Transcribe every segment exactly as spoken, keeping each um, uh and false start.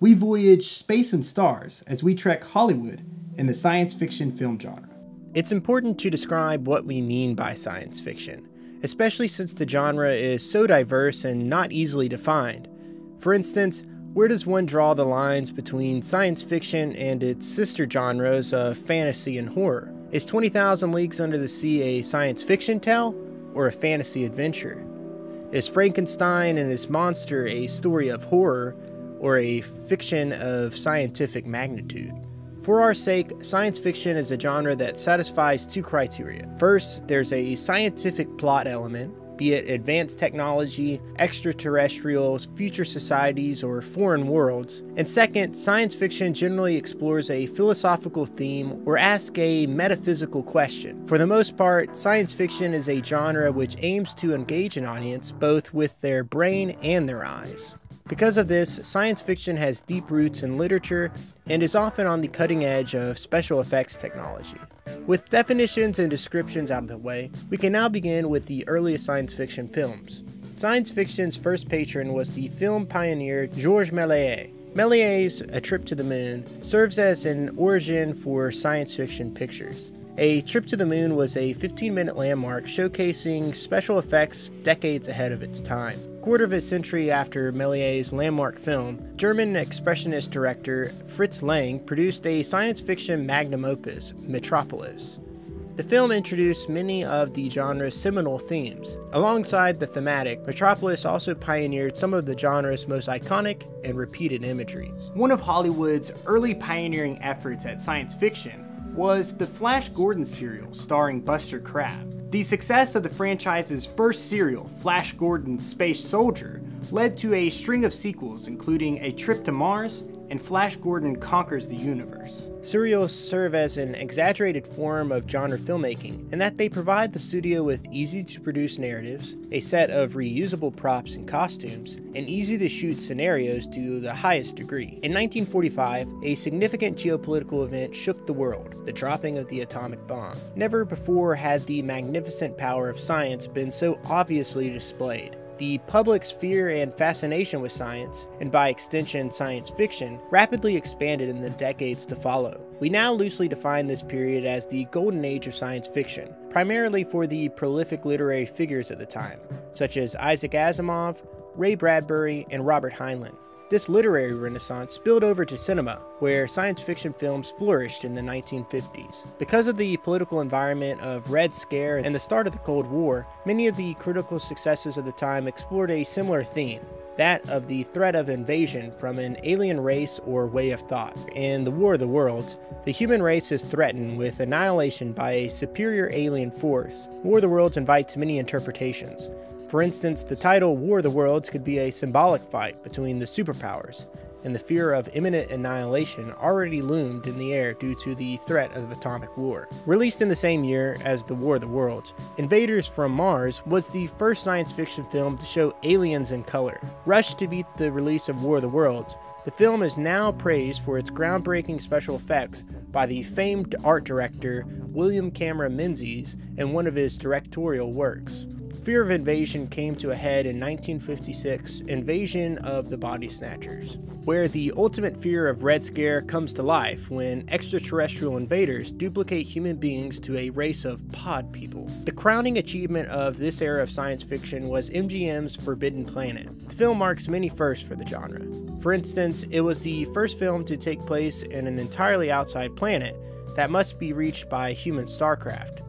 We voyage space and stars as we trek Hollywood in the science fiction film genre. It's important to describe what we mean by science fiction, especially since the genre is so diverse and not easily defined. For instance, where does one draw the lines between science fiction and its sister genres of fantasy and horror? Is twenty thousand Leagues Under the Sea a science fiction tale or a fantasy adventure? Is Frankenstein and His Monster a story of horror or a fiction of scientific magnitude? For our sake, science fiction is a genre that satisfies two criteria. First, there's a scientific plot element, be it advanced technology, extraterrestrials, future societies, or foreign worlds. And second, science fiction generally explores a philosophical theme or asks a metaphysical question. For the most part, science fiction is a genre which aims to engage an audience both with their brain and their eyes. Because of this, science fiction has deep roots in literature and is often on the cutting edge of special effects technology. With definitions and descriptions out of the way, we can now begin with the earliest science fiction films. Science fiction's first patron was the film pioneer Georges Méliès. Méliès' A Trip to the Moon serves as an origin for science fiction pictures. A Trip to the Moon was a fifteen minute landmark showcasing special effects decades ahead of its time. A quarter of a century after Méliès' landmark film, German expressionist director Fritz Lang produced a science fiction magnum opus, Metropolis. The film introduced many of the genre's seminal themes. Alongside the thematic, Metropolis also pioneered some of the genre's most iconic and repeated imagery. One of Hollywood's early pioneering efforts at science fiction was the Flash Gordon serial starring Buster Crabbe. The success of the franchise's first serial, Flash Gordon Space Soldier, led to a string of sequels including A Trip to Mars and Flash Gordon Conquers the Universe. Serials serve as an exaggerated form of genre filmmaking in that they provide the studio with easy-to-produce narratives, a set of reusable props and costumes, and easy-to-shoot scenarios to the highest degree. In nineteen forty-five, a significant geopolitical event shook the world, the dropping of the atomic bomb. Never before had the magnificent power of science been so obviously displayed. The public's fear and fascination with science, and by extension science fiction, rapidly expanded in the decades to follow. We now loosely define this period as the golden age of science fiction, primarily for the prolific literary figures at the time, such as Isaac Asimov, Ray Bradbury, and Robert Heinlein. This literary renaissance spilled over to cinema, where science fiction films flourished in the nineteen fifties. Because of the political environment of Red Scare and the start of the Cold War, many of the critical successes of the time explored a similar theme, that of the threat of invasion from an alien race or way of thought. In The War of the Worlds, the human race is threatened with annihilation by a superior alien force. War of the Worlds invites many interpretations. For instance, the title War of the Worlds could be a symbolic fight between the superpowers, and the fear of imminent annihilation already loomed in the air due to the threat of atomic war. Released in the same year as The War of the Worlds, Invaders from Mars was the first science fiction film to show aliens in color. Rushed to beat the release of War of the Worlds, the film is now praised for its groundbreaking special effects by the famed art director William Cameron Menzies in one of his directorial works. Fear of invasion came to a head in nineteen fifty-six, Invasion of the Body Snatchers, where the ultimate fear of Red Scare comes to life when extraterrestrial invaders duplicate human beings to a race of pod people. The crowning achievement of this era of science fiction was M G M's Forbidden Planet. The film marks many firsts for the genre. For instance, it was the first film to take place in an entirely outside planet that must be reached by human starcraft.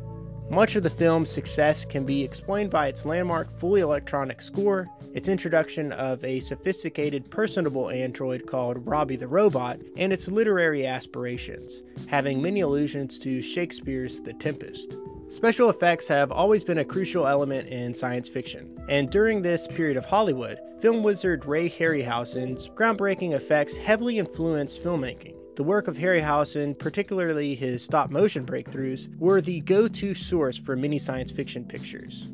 Much of the film's success can be explained by its landmark fully electronic score, its introduction of a sophisticated personable android called Robbie the Robot, and its literary aspirations, having many allusions to Shakespeare's The Tempest. Special effects have always been a crucial element in science fiction, and during this period of Hollywood, film wizard Ray Harryhausen's groundbreaking effects heavily influenced filmmaking. The work of Harryhausen, particularly his stop-motion breakthroughs, were the go-to source for many science fiction pictures.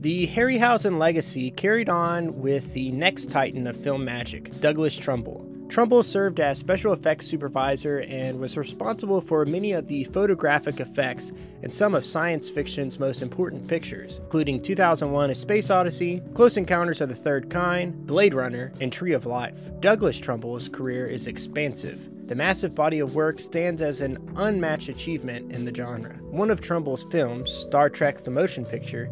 The Harryhausen legacy carried on with the next titan of film magic, Douglas Trumbull, Trumbull served as special effects supervisor and was responsible for many of the photographic effects in some of science fiction's most important pictures, including two thousand one: A Space Odyssey, Close Encounters of the Third Kind, Blade Runner, and Tree of Life. Douglas Trumbull's career is expansive. The massive body of work stands as an unmatched achievement in the genre. One of Trumbull's films, Star Trek: The Motion Picture,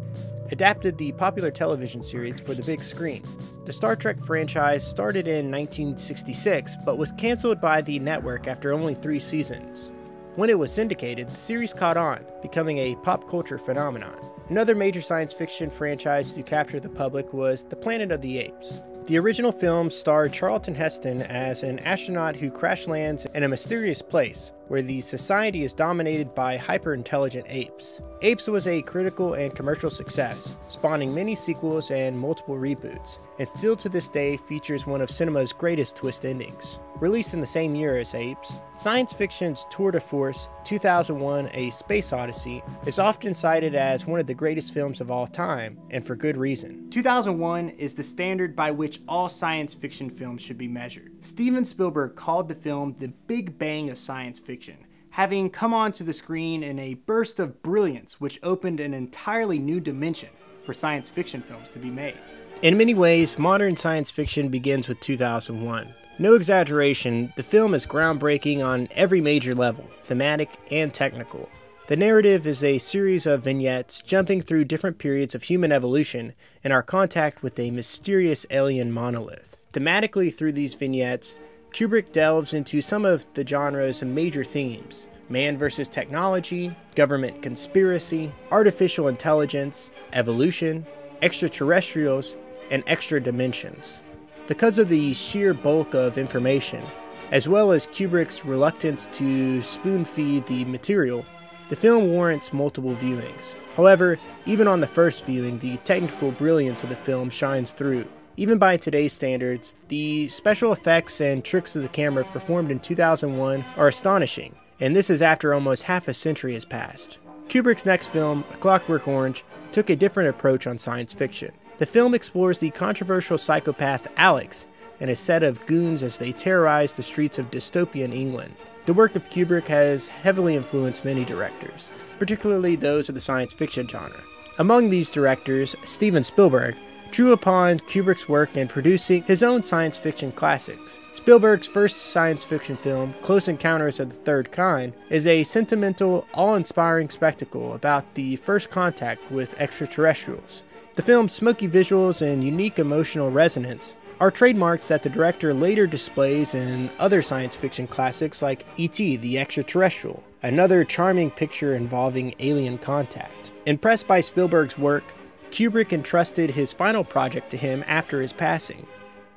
adapted the popular television series for the big screen. The Star Trek franchise started in nineteen sixty-six, but was canceled by the network after only three seasons. When it was syndicated, the series caught on, becoming a pop culture phenomenon. Another major science fiction franchise to capture the public was The Planet of the Apes. The original film starred Charlton Heston as an astronaut who crash lands in a mysterious place where the society is dominated by hyper-intelligent apes. Apes was a critical and commercial success, spawning many sequels and multiple reboots, and still to this day features one of cinema's greatest twist endings. Released in the same year as Apes, science fiction's tour de force, two thousand one: A Space Odyssey, is often cited as one of the greatest films of all time, and for good reason. two thousand one is the standard by which all science fiction films should be measured. Steven Spielberg called the film the Big Bang of science fiction, having come onto the screen in a burst of brilliance which opened an entirely new dimension for science fiction films to be made. In many ways, modern science fiction begins with two thousand one. No exaggeration, the film is groundbreaking on every major level, thematic and technical. The narrative is a series of vignettes jumping through different periods of human evolution and our contact with a mysterious alien monolith. Thematically through these vignettes, Kubrick delves into some of the genre's major themes: man versus technology, government conspiracy, artificial intelligence, evolution, extraterrestrials, and extra dimensions. Because of the sheer bulk of information, as well as Kubrick's reluctance to spoon-feed the material, the film warrants multiple viewings. However, even on the first viewing, the technical brilliance of the film shines through. Even by today's standards, the special effects and tricks of the camera performed in two thousand one are astonishing, and this is after almost half a century has passed. Kubrick's next film, A Clockwork Orange, took a different approach on science fiction. The film explores the controversial psychopath Alex and his set of goons as they terrorize the streets of dystopian England. The work of Kubrick has heavily influenced many directors, particularly those of the science fiction genre. Among these directors, Steven Spielberg drew upon Kubrick's work in producing his own science fiction classics. Spielberg's first science fiction film, Close Encounters of the Third Kind, is a sentimental, awe-inspiring spectacle about the first contact with extraterrestrials. The film's smoky visuals and unique emotional resonance are trademarks that the director later displays in other science fiction classics like E T the Extraterrestrial, another charming picture involving alien contact. Impressed by Spielberg's work, Kubrick entrusted his final project to him after his passing.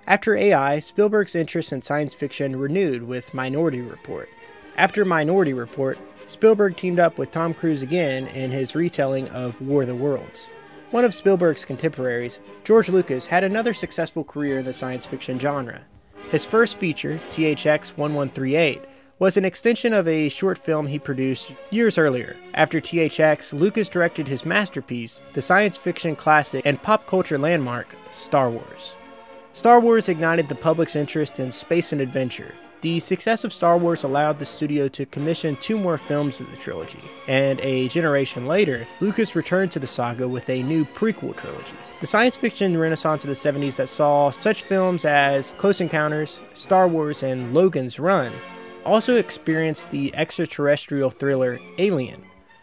After A I, Spielberg's interest in science fiction renewed with Minority Report. After Minority Report, Spielberg teamed up with Tom Cruise again in his retelling of War of the Worlds. One of Spielberg's contemporaries, George Lucas, had another successful career in the science fiction genre. His first feature, T H X eleven thirty-eight, was an extension of a short film he produced years earlier. After T H X, Lucas directed his masterpiece, the science fiction classic and pop culture landmark, Star Wars. Star Wars ignited the public's interest in space and adventure. The success of Star Wars allowed the studio to commission two more films of the trilogy, and a generation later, Lucas returned to the saga with a new prequel trilogy. The science fiction renaissance of the seventies that saw such films as Close Encounters, Star Wars, and Logan's Run also experienced the extraterrestrial thriller Alien,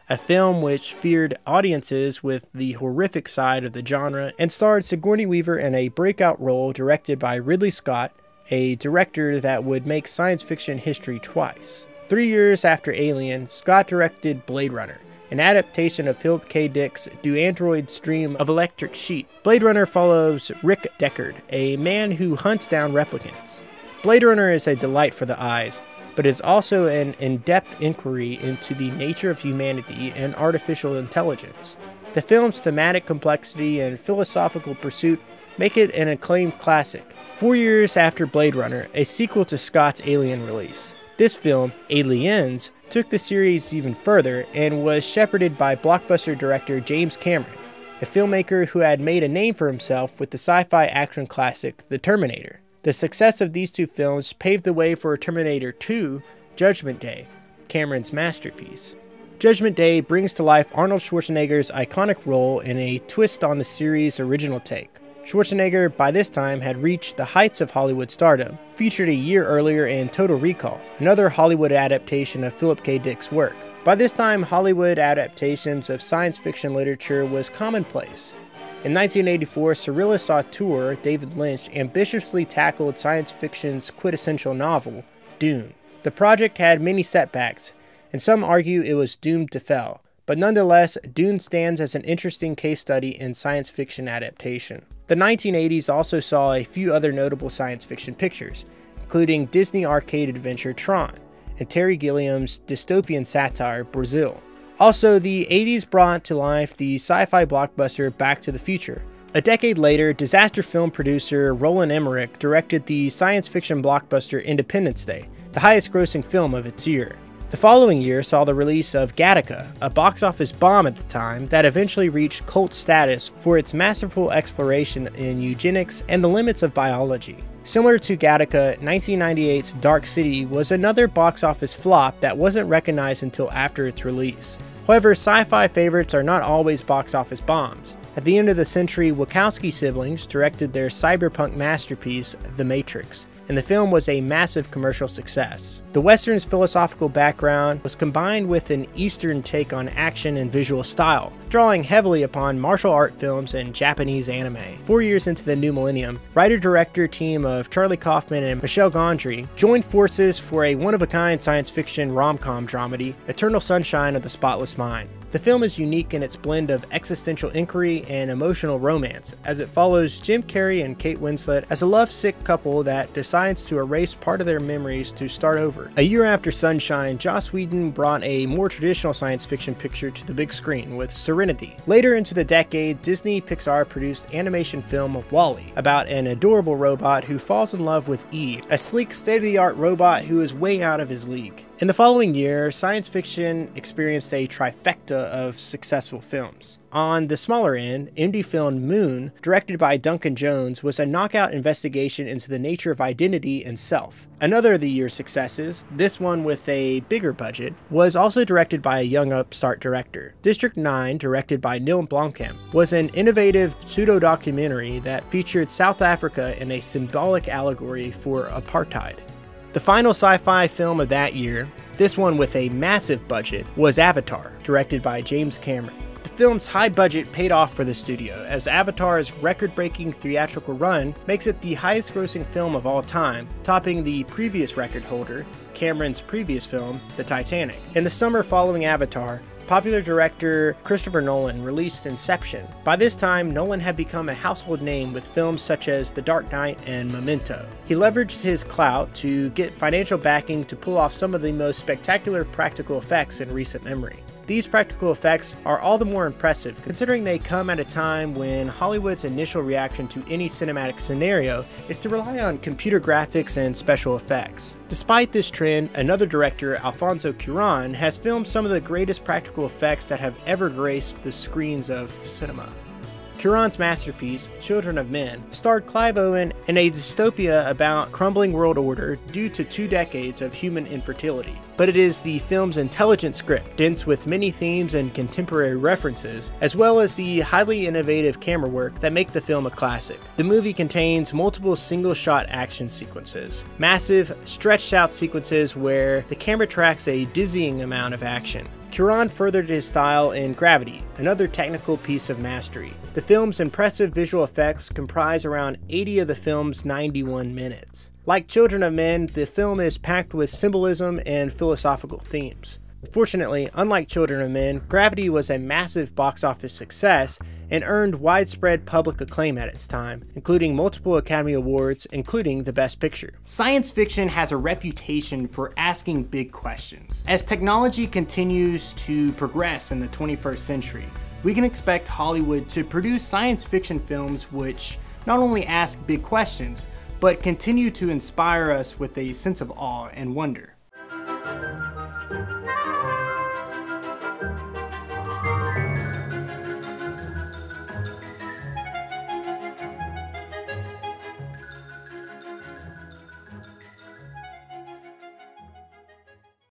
a film which feared audiences with the horrific side of the genre and starred Sigourney Weaver in a breakout role directed by Ridley Scott, a director that would make science fiction history twice. Three years after Alien, Scott directed Blade Runner, an adaptation of Philip K. Dick's Do Androids Dream of Electric Sheep. Blade Runner follows Rick Deckard, a man who hunts down replicants. Blade Runner is a delight for the eyes, but is also an in-depth inquiry into the nature of humanity and artificial intelligence. The film's thematic complexity and philosophical pursuit make it an acclaimed classic. Four years after Blade Runner, a sequel to Scott's Alien release, this film, Aliens, took the series even further and was shepherded by blockbuster director James Cameron, a filmmaker who had made a name for himself with the sci-fi action classic The Terminator. The success of these two films paved the way for Terminator two, Judgment Day, Cameron's masterpiece. Judgment Day brings to life Arnold Schwarzenegger's iconic role in a twist on the series' original take. Schwarzenegger, by this time, had reached the heights of Hollywood stardom, featured a year earlier in Total Recall, another Hollywood adaptation of Philip K. Dick's work. By this time, Hollywood adaptations of science fiction literature was commonplace. In nineteen eighty-four, surrealist auteur David Lynch ambitiously tackled science fiction's quintessential novel, Dune. The project had many setbacks, and some argue it was doomed to fail, but nonetheless, Dune stands as an interesting case study in science fiction adaptation. The nineteen eighties also saw a few other notable science fiction pictures, including Disney arcade adventure Tron and Terry Gilliam's dystopian satire Brazil. Also, the eighties brought to life the sci-fi blockbuster Back to the Future. A decade later, disaster film producer Roland Emmerich directed the science fiction blockbuster Independence Day, the highest-grossing film of its year. The following year saw the release of Gattaca, a box office bomb at the time that eventually reached cult status for its masterful exploration in eugenics and the limits of biology. Similar to Gattaca, nineteen ninety-eight's Dark City was another box office flop that wasn't recognized until after its release. However, sci-fi favorites are not always box office bombs. At the end of the century, Wachowski siblings directed their cyberpunk masterpiece, The Matrix, and the film was a massive commercial success. The Western's philosophical background was combined with an Eastern take on action and visual style, drawing heavily upon martial art films and Japanese anime. Four years into the new millennium, writer-director team of Charlie Kaufman and Michel Gondry joined forces for a one-of-a-kind science fiction rom-com dramedy, Eternal Sunshine of the Spotless Mind. The film is unique in its blend of existential inquiry and emotional romance, as it follows Jim Carrey and Kate Winslet as a lovesick couple that decides to erase part of their memories to start over. A year after Sunshine, Joss Whedon brought a more traditional science fiction picture to the big screen with Serenity. Later into the decade, Disney Pixar produced animation film WALL-E, about an adorable robot who falls in love with Eve, a sleek, state-of-the-art robot who is way out of his league. In the following year, science fiction experienced a trifecta of successful films. On the smaller end, indie film Moon, directed by Duncan Jones, was a knockout investigation into the nature of identity and self. Another of the year's successes, this one with a bigger budget, was also directed by a young upstart director. District nine, directed by Neil Blomkamp, was an innovative pseudo-documentary that featured South Africa in a symbolic allegory for apartheid. The final sci-fi film of that year, this one with a massive budget, was Avatar, directed by James Cameron. The film's high budget paid off for the studio, as Avatar's record-breaking theatrical run makes it the highest-grossing film of all time, topping the previous record holder, Cameron's previous film, The Titanic. In the summer following Avatar, popular director Christopher Nolan released Inception. By this time, Nolan had become a household name with films such as The Dark Knight and Memento. He leveraged his clout to get financial backing to pull off some of the most spectacular practical effects in recent memory. These practical effects are all the more impressive considering they come at a time when Hollywood's initial reaction to any cinematic scenario is to rely on computer graphics and special effects. Despite this trend, another director, Alfonso Cuarón, has filmed some of the greatest practical effects that have ever graced the screens of cinema. Cuarón's masterpiece, Children of Men, starred Clive Owen in a dystopia about crumbling world order due to two decades of human infertility. But it is the film's intelligent script, dense with many themes and contemporary references, as well as the highly innovative camera work that make the film a classic. The movie contains multiple single-shot action sequences, massive, stretched-out sequences where the camera tracks a dizzying amount of action. Cuarón furthered his style in Gravity, another technical piece of mastery. The film's impressive visual effects comprise around eighty of the film's ninety-one minutes. Like Children of Men, the film is packed with symbolism and philosophical themes. Fortunately, unlike Children of Men, Gravity was a massive box office success and earned widespread public acclaim at its time, including multiple Academy Awards, including the Best Picture. Science fiction has a reputation for asking big questions. As technology continues to progress in the twenty-first century, we can expect Hollywood to produce science fiction films which not only ask big questions, but continue to inspire us with a sense of awe and wonder.